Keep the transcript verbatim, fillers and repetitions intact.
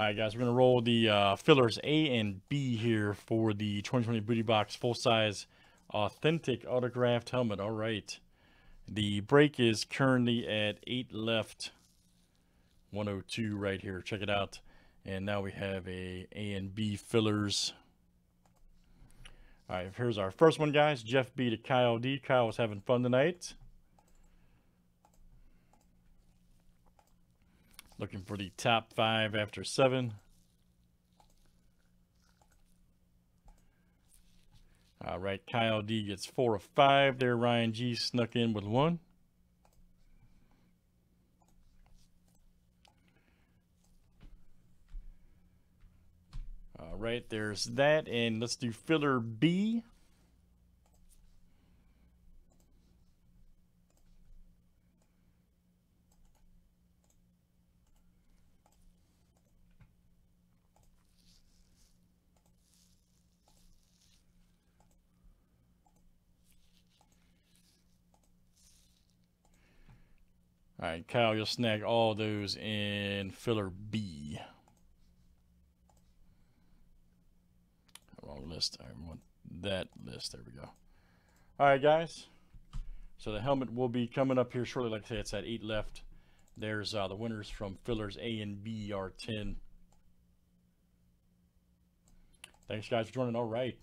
All right, guys, we're going to roll the uh, fillers A and B here for the twenty twenty Booty Box full-size authentic autographed helmet. All right. The break is currently at eight left, one oh two right here. Check it out. And now we have a A and B fillers. All right, here's our first one, guys. Jeff B to Kyle D. Kyle was having fun tonight. Looking for the top five after seven. All right, Kyle D gets four of five there. Ryan G snuck in with one. All right, there's that. And let's do filler B. All right, Kyle, you'll snag all those in filler B. Wrong list. I want that list. There we go. All right, guys. So the helmet will be coming up here shortly. Like I said, it's at eight left. There's uh, the winners from fillers A and B are ten. Thanks, guys, for joining. All right.